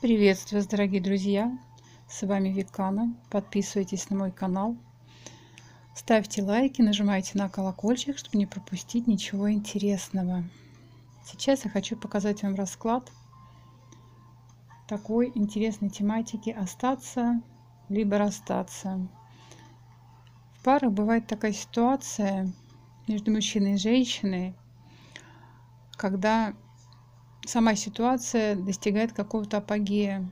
Приветствую вас, дорогие друзья! С вами Виккана. Подписывайтесь на мой канал, ставьте лайки, нажимайте на колокольчик, чтобы не пропустить ничего интересного. Сейчас я хочу показать вам расклад такой интересной тематики «Остаться либо расстаться». В парах бывает такая ситуация между мужчиной и женщиной, когда сама ситуация достигает какого-то апогея.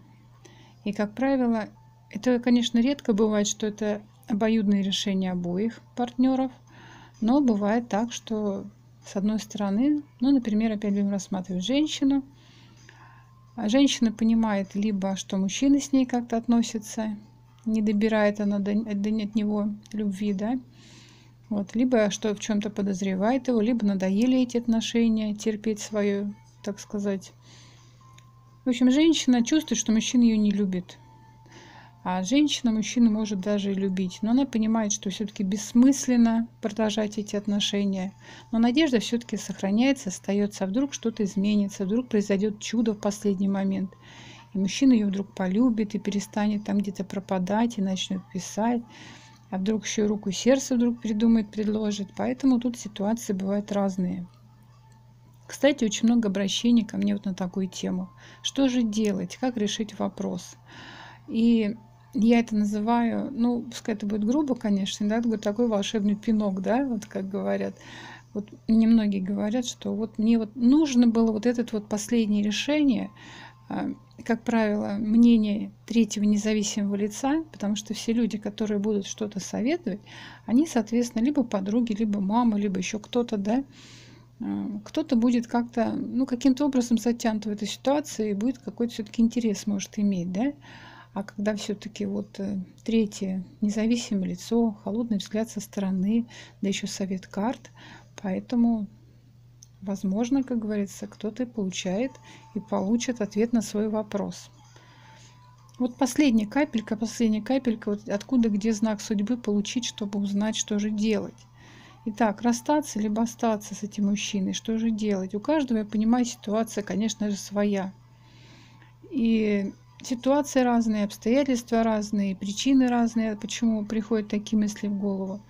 И, как правило, это, конечно, редко бывает, что это обоюдное решение обоих партнеров, но бывает так, что с одной стороны, ну, например, опять будем рассматривать женщину, а женщина понимает либо, что мужчина с ней как-то относится, не добирает она от него любви, да, вот, либо что в чем-то подозревает его, либо надоели эти отношения, терпеть свою, так сказать. В общем, женщина чувствует, что мужчина ее не любит. А женщина мужчину может даже и любить. Но она понимает, что все-таки бессмысленно продолжать эти отношения. Но надежда все-таки сохраняется, остается. А вдруг что-то изменится, вдруг произойдет чудо в последний момент. И мужчина ее вдруг полюбит и перестанет там где-то пропадать и начнет писать. А вдруг еще руку сердца вдруг придумает, предложит. Поэтому тут ситуации бывают разные. Кстати, очень много обращений ко мне вот на такую тему. Что же делать? Как решить вопрос? И я это называю, ну, пускай это будет грубо, конечно, да, такой волшебный пинок, да, вот как говорят. Вот мне многие говорят, что вот мне вот нужно было вот это вот последнее решение, как правило, мнение третьего независимого лица, потому что все люди, которые будут что-то советовать, они, соответственно, либо подруги, либо мама, либо еще кто-то, да, кто-то будет как-то, ну, каким-то образом затянут в этой ситуации и будет какой-то все-таки интерес может иметь, да? А когда все-таки вот третье независимое лицо, холодный взгляд со стороны, да еще совет карт, поэтому, возможно, как говорится, кто-то получает и получит ответ на свой вопрос. Вот последняя капелька, вот откуда, где знак судьбы получить, чтобы узнать, что же делать. Итак, расстаться либо остаться с этим мужчиной, что же делать? У каждого, я понимаю, ситуация, конечно же, своя. И ситуации разные, обстоятельства разные, причины разные, почему приходят такие мысли в голову.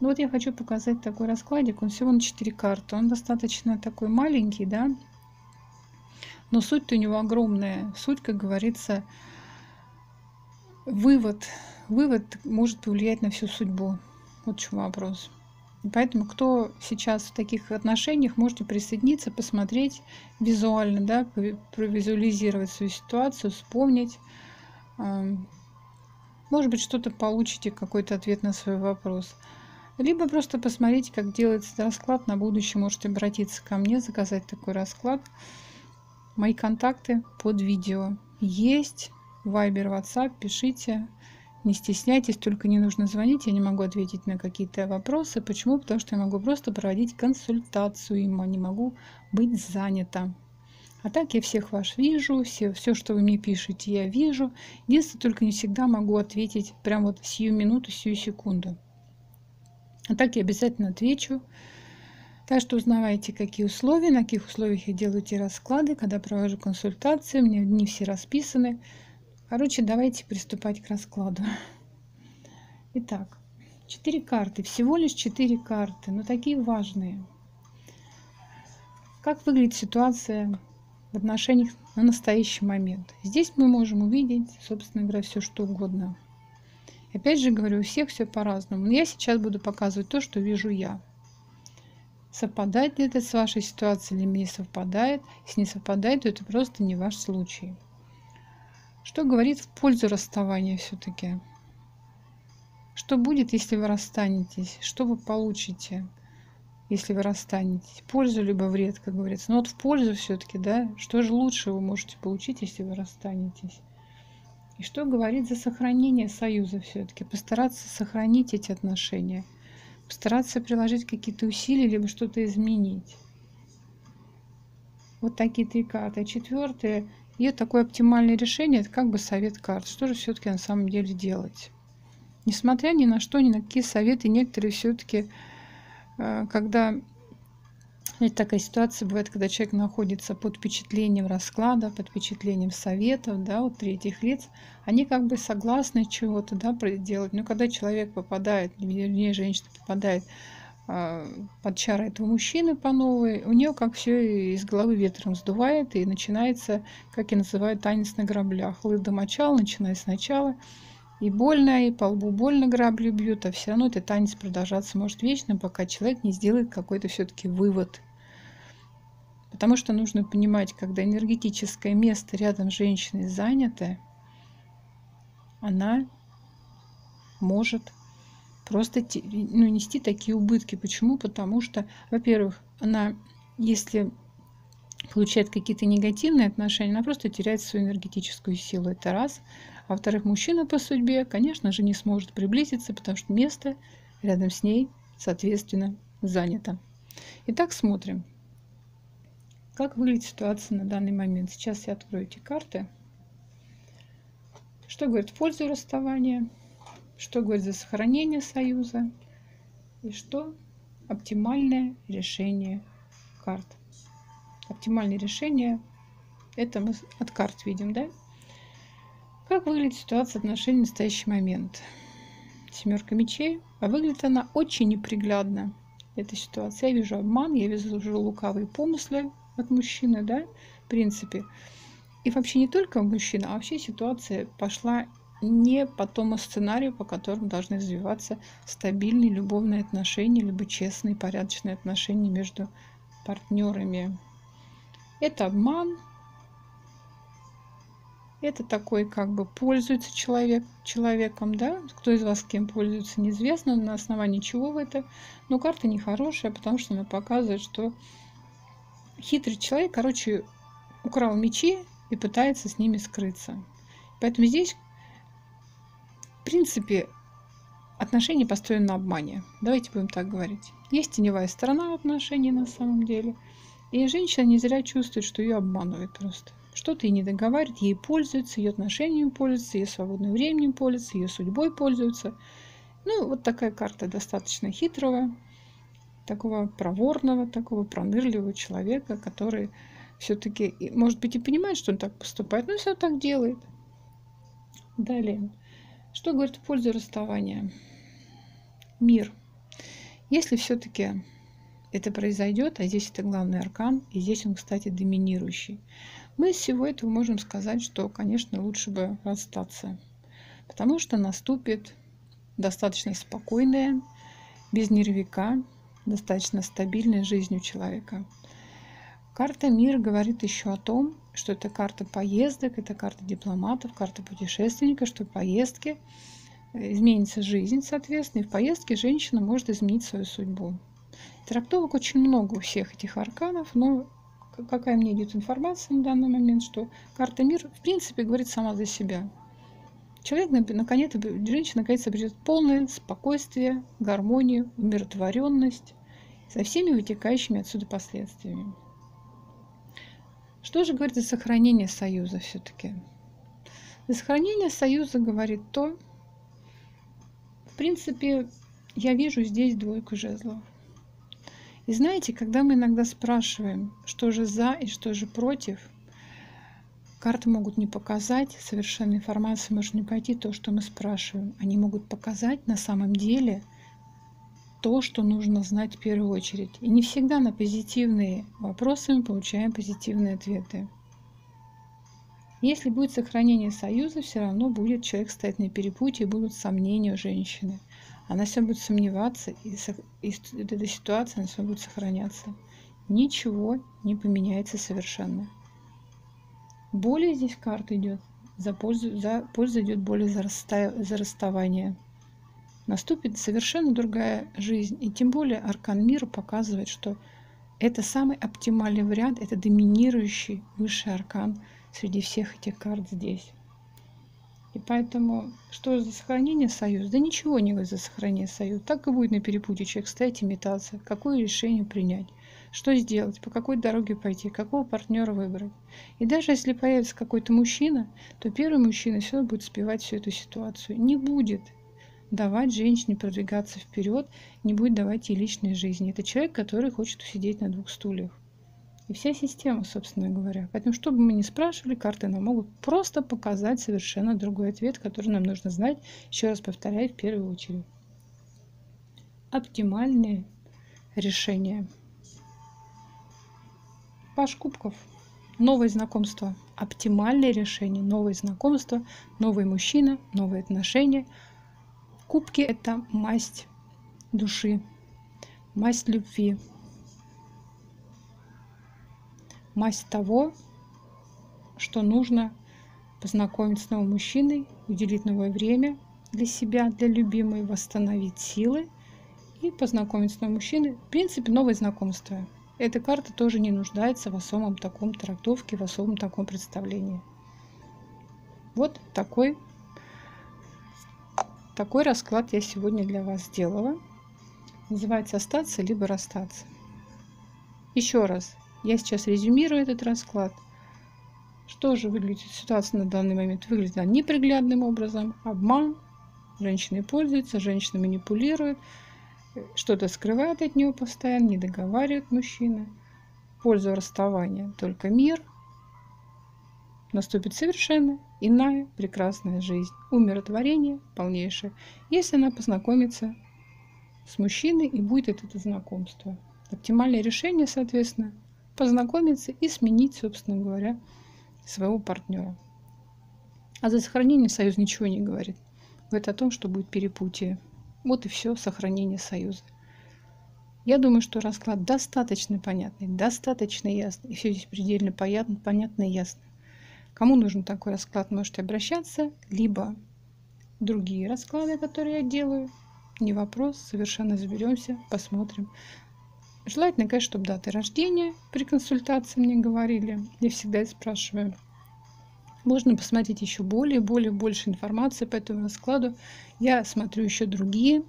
Ну вот я хочу показать такой раскладик, он всего на 4 карты, он достаточно такой маленький, да, но суть-то у него огромная, суть, как говорится, вывод может повлиять на всю судьбу, вот в чем вопрос. Поэтому, кто сейчас в таких отношениях, можете присоединиться, посмотреть визуально, да, провизуализировать свою ситуацию, вспомнить. Может быть, что-то получите, какой-то ответ на свой вопрос. Либо просто посмотрите, как делается расклад. На будущее можете обратиться ко мне, заказать такой расклад. Мои контакты под видео есть. Viber, WhatsApp, пишите. Не стесняйтесь, только не нужно звонить, я не могу ответить на какие-то вопросы. Почему? Потому что я могу просто проводить консультацию, и не могу быть занята. А так я всех вас вижу, все, что вы мне пишете, я вижу. Единственное, только не всегда могу ответить прямо вот в сию минуту, в сию секунду. А так я обязательно отвечу. Так что узнавайте, какие условия, на каких условиях я делаю эти расклады, когда провожу консультации, у меня дни все расписаны. Короче, давайте приступать к раскладу. Итак, 4 карты, всего лишь 4 карты, но такие важные. Как выглядит ситуация в отношениях на настоящий момент? Здесь мы можем увидеть, собственно говоря, все что угодно. Опять же говорю, у всех все по-разному. Но я сейчас буду показывать то, что вижу я. Совпадает ли это с вашей ситуацией или не совпадает? Если не совпадает, то это просто не ваш случай. Что говорит в пользу расставания все-таки? Что будет, если вы расстанетесь? Что вы получите, если вы расстанетесь? Пользу либо вред, как говорится. Но вот в пользу все-таки, да? Что же лучше вы можете получить, если вы расстанетесь? И что говорит за сохранение союза все-таки? Постараться сохранить эти отношения. Постараться приложить какие-то усилия, либо что-то изменить. Вот такие 3 карты. А 4-я... И такое оптимальное решение, это как бы совет карт. Что же все-таки на самом деле делать? Несмотря ни на что, ни на какие советы, некоторые все-таки, когда Ведь такая ситуация бывает, когда человек находится под впечатлением расклада, под впечатлением советов, да, от третьих лиц. Они как бы согласны чего-то, да, делать. Но когда человек попадает, вернее, женщина попадает под чары этого мужчины по новой, у нее как все из головы ветром сдувает, и начинается, как и называют, танец на граблях. Лыдомочал, начиная сначала. И больно, и по лбу больно грабли бьют, а все равно этот танец продолжаться может вечно, пока человек не сделает какой-то все-таки вывод. Потому что нужно понимать, когда энергетическое место рядом с женщиной занято, она может просто нести такие убытки. Почему? Потому что, во-первых, она, если получает какие-то негативные отношения, она просто теряет свою энергетическую силу. Это раз. А во-вторых, мужчина по судьбе, конечно же, не сможет приблизиться, потому что место рядом с ней, соответственно, занято. Итак, смотрим, как выглядит ситуация на данный момент. Сейчас я открою эти карты. Что говорит в пользу расставания, что говорит за сохранение союза и что оптимальное решение карт. Оптимальное решение, это мы от карт видим, да? Как выглядит ситуация отношений в настоящий момент? Семерка мечей. А выглядит она очень неприглядно, эта ситуация. Я вижу обман, я вижу лукавые помыслы от мужчины, да, в принципе. И вообще не только мужчина, а вообще ситуация пошла не по тому сценарию, по которому должны развиваться стабильные любовные отношения, либо честные, порядочные отношения между партнерами. Это обман, это такой, как бы, пользуется человеком, да? Кто из вас кем пользуется, неизвестно, на основании чего вы это. Но карта нехорошая, потому что она показывает, что хитрый человек, короче, украл мечи и пытается с ними скрыться. Поэтому здесь, в принципе, отношения построены на обмане. Давайте будем так говорить. Есть теневая сторона отношений на самом деле. И женщина не зря чувствует, что ее обманывают просто. Что-то ей не договаривает, ей пользуются, ее отношениями пользуются, ее свободным временем пользуются, ее судьбой пользуются. Ну, вот такая карта достаточно хитрого, такого проворного, такого пронырливого человека, который все-таки, может быть, и понимает, что он так поступает, но все так делает. Далее. Что говорит в пользу расставания? Мир. Если все-таки это произойдет, а здесь это главный аркан, и здесь он, кстати, доминирующий. Мы из всего этого можем сказать, что, конечно, лучше бы расстаться, потому что наступит достаточно спокойная, без нервяка, достаточно стабильная жизнь у человека. Карта «Мир» говорит еще о том, что это карта поездок, это карта дипломатов, карта путешественника, что поездки, изменится жизнь, соответственно, и в поездке женщина может изменить свою судьбу. Трактовок очень много у всех этих арканов, но какая мне идет информация на данный момент, что карта «Мир» в принципе говорит сама за себя. Человек, наконец-то, женщина, наконец-то, обретет полное спокойствие, гармонию, умиротворенность со всеми вытекающими отсюда последствиями. Что же говорит за сохранение союза все-таки? За сохранение союза говорит то, в принципе, я вижу здесь двойку жезлов. И знаете, когда мы иногда спрашиваем, что же за и что же против, карты могут не показать, совершенно информация может не пойти то, что мы спрашиваем. Они могут показать на самом деле то, что нужно знать в первую очередь. И не всегда на позитивные вопросы мы получаем позитивные ответы. Если будет сохранение союза, все равно будет человек стоять на перепутье, и будут сомнения у женщины. Она все будет сомневаться, и эта ситуация, она все будет сохраняться. Ничего не поменяется совершенно. Более здесь карта идет, за пользу идет более за расставание. Наступит совершенно другая жизнь. И тем более аркан мира показывает, что это самый оптимальный вариант, это доминирующий высший аркан среди всех этих карт здесь. И поэтому, что за сохранение союза? Да ничего не говорит за сохранение союза. Так и будет на перепутье человек стоять и метаться. Какое решение принять? Что сделать? По какой дороге пойти? Какого партнера выбрать? И даже если появится какой-то мужчина, то первый мужчина все будет спевать всю эту ситуацию. Не будет давать женщине продвигаться вперед, не будет давать ей личной жизни. Это человек, который хочет усидеть на двух стульях. И вся система, собственно говоря. Поэтому, что бы мы ни спрашивали, карты нам могут просто показать совершенно другой ответ, который нам нужно знать, еще раз повторяю, в первую очередь. Оптимальные решения. Паш кубков. Новое знакомство. Оптимальное решение. Новое знакомство. Новый мужчина. Новые отношения. Кубки – это масть души. Масть любви. Масть того, что нужно познакомиться с новым мужчиной, уделить новое время для себя, для любимой, восстановить силы и познакомиться с новым мужчиной. В принципе, новое знакомство. Эта карта тоже не нуждается в особом таком трактовке, в особом таком представлении. Вот такой расклад я сегодня для вас сделала. Называется «Остаться либо расстаться». Еще раз. Я сейчас резюмирую этот расклад. Что же выглядит ситуация на данный момент? Выглядит она неприглядным образом. Обман. Женщины пользуются, женщина манипулирует. Что-то скрывает от него постоянно, не договаривает мужчина. В пользу расставания только мир. Наступит совершенно иная прекрасная жизнь. Умиротворение полнейшее. Если она познакомится с мужчиной и будет это знакомство. Оптимальное решение, соответственно, познакомиться и сменить, собственно говоря, своего партнера. А за сохранение союза ничего не говорит. Говорит о том, что будет перепутье. Вот и все сохранение союза. Я думаю, что расклад достаточно понятный, достаточно ясный. И все здесь предельно понятно и ясно. Кому нужен такой расклад, можете обращаться. Либо другие расклады, которые я делаю. Не вопрос, совершенно разберемся, посмотрим. Желательно, конечно, чтобы даты рождения при консультации мне говорили. Я всегда спрашиваю. Можно посмотреть еще больше информации по этому раскладу. Я смотрю еще другие,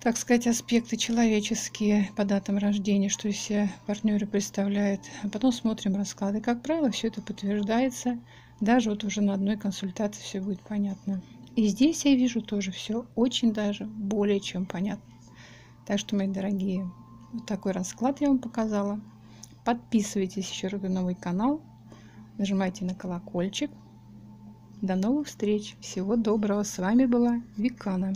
так сказать, аспекты человеческие по датам рождения, что все партнеры представляют. А потом смотрим расклады. Как правило, все это подтверждается. Даже вот уже на одной консультации все будет понятно. И здесь я вижу тоже все очень даже более чем понятно. Так что, мои дорогие, вот такой расклад я вам показала. Подписывайтесь еще раз на мой канал. Нажимайте на колокольчик. До новых встреч. Всего доброго. С вами была Виккана.